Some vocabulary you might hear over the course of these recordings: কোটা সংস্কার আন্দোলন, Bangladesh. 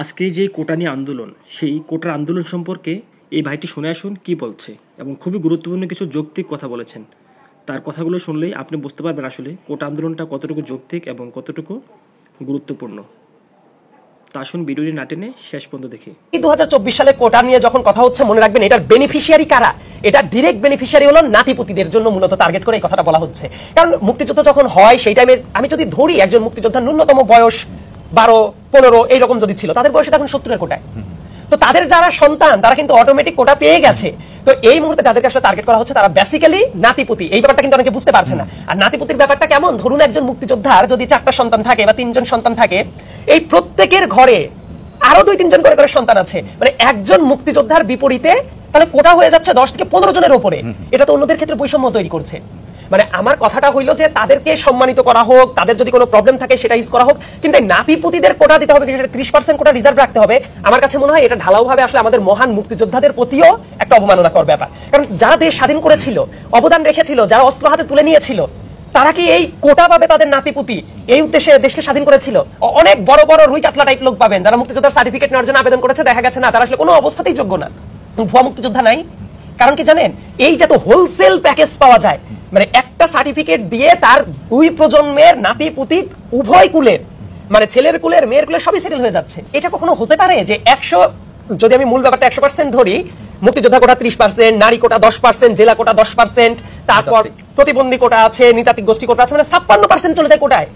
আজকে যে কোটা নিয়ে আন্দোলন, সেই কোটার আন্দোলন সম্পর্কে এই ভাইটি শুনে আসুন কী বলছে, এবং খুবই গুরুত্বপূর্ণ কিছু যৌক্তিক কথা বলেছেন। তার কথাগুলো শুনলেই আপনি বুঝতে পারবেন আসলে কোটা আন্দোলনটা কতটুকু যৌক্তিক এবং কতটুকু গুরুত্বপূর্ণ। তা আসুন ভিডিওটি না টেনে শেষ পর্যন্ত দেখি। 2024 সালে কোটা নিয়ে যখন কথা হচ্ছে, মনে রাখবেন এটার বেনিফিশিয়ারি কারা? এটা ডাইরেক্ট বেনিফিশিয়ারি হলো নাতিপুতিদের জন্য মূলত টার্গেট করে এই কথাটা বলা হচ্ছে। কারণ মুক্তিযুদ্ধ যখন হয় সেই টাইমে আমি যদি ধরি একজন মুক্তিযোদ্ধার ন্যূনতম বয়স 12-15 এইরকম যদি ছিল, তাদের বয়স এখন 70-এর কোটায়। তো তাদের যারা সন্তান তারা কিন্তু অটোমেটিক কোটা পেয়ে গেছে। তো এই মুহূর্তে যাদেরকে আসলে টার্গেট করা হচ্ছে তারা বেসিক্যালি নাতিপুতি। এই ব্যাপারটা কিন্তু অনেকে বুঝতে পারছে না। আর নাতিপুতির ব্যাপারটা কেমন, ধরুন একজন মুক্তিযোদ্ধার যদি 4টা সন্তান থাকে বা 3জন সন্তান থাকে, এই প্রত্যেকের ঘরে আরো 2-3 জন করে করে সন্তান আছে, মানে একজন মুক্তিযোদ্ধার বিপরীতে তাহলে কোটা হয়ে যাচ্ছে 10 থেকে 15 জনের উপরে। এটা তো অন্যদের ক্ষেত্রে বৈষম্য তৈরি করছে। মানে আমার কথাটা হইলো যে তাদেরকে সম্মানিত করা হোক, তাদের যদি কোনো প্রবলেম থাকে সেটা ইউজ করা হোক, কিন্তু এই নাতিপুতিদের কোটা দিতে হবে, সেটা 30% কোটা রিজার্ভ রাখতে হবে। আমার কাছে মনে হয় এটা ঢালাওভাবে আসলে আমাদের মহান মুক্তিযোদ্ধাদের প্রতিও একটা অবমাননাকর ব্যাপার। কারণ যারা দেশ স্বাধীন করেছিল, অবদান রেখেছিল, যারা অস্ত্র হাতে তুলে নিয়েছিল, তারা কি এই কোটা পাবে তাদের নাতিপুতি এই উদ্দেশ্যে দেশকে স্বাধীন করেছিল? অনেক বড় বড় রুই কাতলা টাইপ লোক পাবেন যারা মুক্তিযোদ্ধার সার্টিফিকেট নেওয়ার জন্য আবেদন করেছে, দেখা গেছে না তারা আসলে কোনো অবস্থাতেই যোগ্য না, ভুয়া মুক্তিযোদ্ধা নাই। কারণ কি জানেন, এই যে তো হোলসেল প্যাকেজ পাওয়া যায়, মানে একটা সার্টিফিকেট দিয়ে তার 2 প্রজন্মের নাতিপুতি উভয় কুলের, মানে ছেলের কুলের মেয়ের কুলের সবই সেটেল হয়ে যাচ্ছে। এটা কখনো হতে পারে যে 100, যদি আমি মূল ব্যাপারটা 100% ধরি, মুক্তিযোদ্ধা কোটা 30%, নারী কোটা 10%, জেলা কোটা 10%, তারপর প্রতিবন্ধী কোটা আছে, নৃতাত্ত্বিক গোষ্ঠী কোটা আছে, মানে 56% চলে যায় কোটায়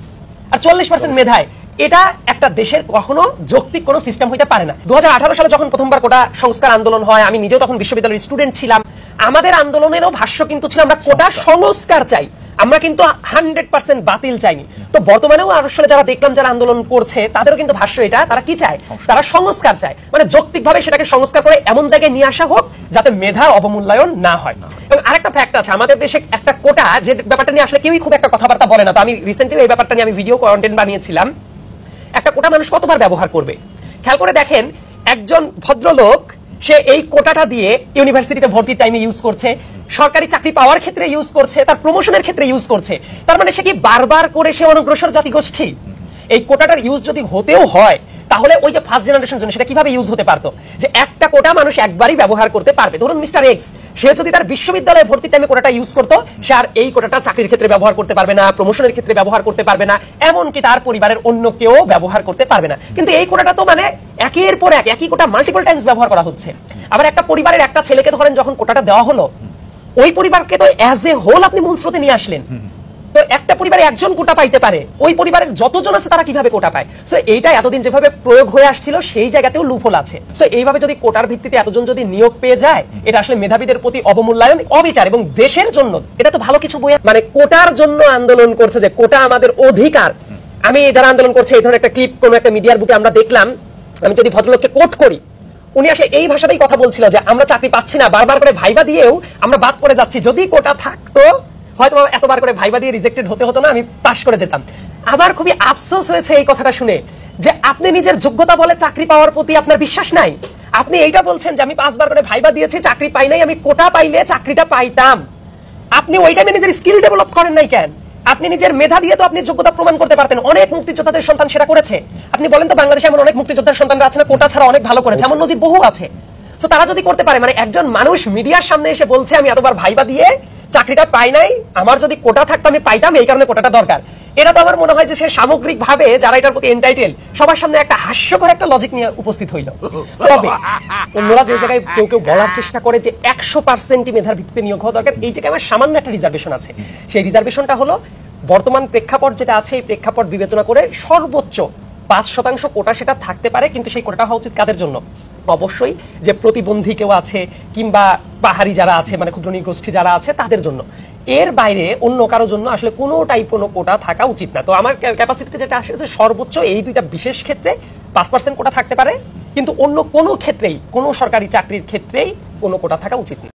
আর 40% মেধায়। এটা একটা দেশের কখনো যৌক্তিক কোনো সিস্টেম হইতে পারে না। 2018 সালে যখন প্রথমবার কোটা সংস্কার আন্দোলন হয়, আমি নিজেও তখন বিশ্ববিদ্যালয়ের স্টুডেন্ট ছিলাম, আমাদের আন্দোলনেরও ভাষ্য কিন্তু ছিল আমরা কোটা সংস্কার চাই, আমরা কিন্তু 100% বাতিল চাইনি। তো বর্তমানেও আসলে যারা দেখলাম যারা আন্দোলন করছে তাদেরও কিন্তু ভাষ্য এটা, তারা কি চায়, তারা সংস্কার চায়। মানে যৌক্তিকভাবে সেটাকে সংস্কার করে এমন জায়গায় নিয়ে আসা হোক যাতে মেধার অবমূল্যায়ন না হয়। এবং আরেকটা ফ্যাক্ট আছে আমাদের দেশে, একটা কোটা যে ব্যাপারটা নিয়ে আসলে কেউই খুব একটা কথাবার্তা বলে না। তো আমি রিসেন্টলি এই ব্যাপারটা নিয়ে আমি ভিডিও কন্টেন্ট বানিয়েছিলাম, একটা কোটা মানুষ কতবার ব্যবহার করবে। খেয়াল করে দেখেন, একজন ভদ্রলোক সে এই কোটাটা দিয়ে ইউনিভার্সিটিতে ভর্তির টাইমে ইউজ করছে, সরকারি চাকরি পাওয়ার ক্ষেত্রে ইউজ করছে, তার প্রমোশনের ক্ষেত্রে ইউজ করছে। তার মানে সে কি বারবার করে সে অনগ্রসর জাতি গোষ্ঠী? এই কোটাটার ইউজ যদি হতেও হয় তাহলে ওই যে ফার্স্ট জেনারেশন জন্য সেটা কিভাবে ইউজ হতে পারতো, যে একটা কোটা মানুষ একবারই ব্যবহার করতে পারবে। ধরুন মিস্টার এক্স, সে যদি তার বিশ্ববিদ্যালয়ে ভর্তির টাইমে কোটাটা ইউজ করতো, সে আর এই কোটাটা চাকরির ক্ষেত্রে ব্যবহার করতে পারবে না, প্রমোশনের ক্ষেত্রে ব্যবহার করতে পারবে না, এমনকি তার পরিবারের অন্য কেউ ব্যবহার করতে পারবে না। কিন্তু এই কোটাটা তো মানে একের পর এক একই কোটা মাল্টিপল টাইমস ব্যবহার করা হচ্ছে। আবার একটা পরিবারের একটা ছেলেকে ধরেন যখন কোটাটা দেওয়া হলো, ওই পরিবারকে তো অ্যাজ এ হোল আপনি মূল স্রোতে নিয়ে আসলেন। তো একটা পরিবারে একজন কোটা পাইতে পারে, ওই পরিবারের যতজন আছে তারা কিভাবে কোটা পায়? সো এইটা এতদিন যেভাবে প্রয়োগ হয়ে আসছিল সেই জায়গাতেও লুপহোল আছে। সো এইভাবে যদি কোটার ভিত্তিতে এতজন যদি নিয়োগ পেয়ে যায়, এটা আসলে মেধাবীদের প্রতি অবমূল্যায়ন, অবিচার এবং দেশের জন্য এটা তো ভালো কিছু বই। মানে কোটার জন্য আন্দোলন করছে, যে কোটা আমাদের অধিকার। আমি যারা আন্দোলন করছে এই ধরনের একটা ক্লিপ কোনো একটা মিডিয়ার বুকে আমরা দেখলাম, আমি যদি ভদ্রলোককে কোট করি, উনি আসলে এই ভাষাতেই কথা বলছিল যে আমরা চাকরি পাচ্ছি না, বারবার করে ভাইবা দিয়েও আমরা বাদ পড়ে যাচ্ছি, যদি কোটা থাকতো হয়তো এতবার করে ভাইবা দিয়ে রিজেক্টেড হতে হতো না, আমি পাস করে যেতাম। আবার খুবই আফসোস হয়েছে এই কথাটা শুনে যে আপনি নিজের যোগ্যতা বলে চাকরি পাওয়ার প্রতি আপনার বিশ্বাস নাই। আপনি এইটা বলছেন যে আমি 5বার করে ভাইবা দিয়েছি, চাকরি পাই নাই, আমি কোটা পাইলে চাকরিটা পাইতাম। আপনি ওই টাইমে নিজের স্কিল ডেভেলপ করেন নাই কেন? আপনি নিজের মেধা দিয়ে তো আপনি যোগ্যতা প্রমাণ করতে পারতেন। অনেক মুক্তিযোদ্ধাদের সন্তান সেটা করেছে। আপনি বলেন তো বাংলাদেশে এমন অনেক মুক্তিযোদ্ধার সন্তানরা আছে না কোটা ছাড়া অনেক ভালো করেছে, এমন নজির বহু আছে। তো তারা যদি করতে পারে, মানে একজন মানুষ মিডিয়ার সামনে এসে বলছে আমি এতবার ভাইবা দিয়ে চাকরিটা পাই নাই, আমার যদি কোটা থাকতো আমি পাইতাম, এই কারণে কোটাটা দরকার, এটা তো আমার মনে হয় যে সে সামগ্রিকভাবে যারা এটার প্রতি এন্টাইটেল সবার সামনে একটা হাস্যকর একটা লজিক নিয়ে উপস্থিত হইল। তবে অন্যরা যে জায়গায় কেউ কেউ বলার চেষ্টা করে যে 100% মেধার ভিত্তিতে নিয়োগ হওয়া দরকার, এই জায়গায় আমার সামান্য একটা রিজার্ভেশন আছে। সেই রিজার্ভেশনটা হলো বর্তমান প্রেক্ষাপট যেটা আছে, এই প্রেক্ষাপট বিবেচনা করে সর্বোচ্চ 5% কোটা সেটা থাকতে পারে, কিন্তু সেই কোটাটা হওয়া উচিত কাদের জন্য? অবশ্যই যে প্রতিবন্ধী কেউ আছে কিংবা পাহাড়ি যারা আছে, মানে ক্ষুদ্র গোষ্ঠী যারা আছে তাদের জন্য। এর বাইরে অন্য কারো জন্য আসলে কোনো টাইপ কোনো কোটা থাকা উচিত না। তো আমার ক্যাপাসিটিতে যেটা আসে যে সর্বোচ্চ এই দুইটা বিশেষ ক্ষেত্রে 5% কোটা থাকতে পারে, কিন্তু অন্য কোনো ক্ষেত্রেই, কোনো সরকারি চাকরির ক্ষেত্রেই কোনো কোটা থাকা উচিত না।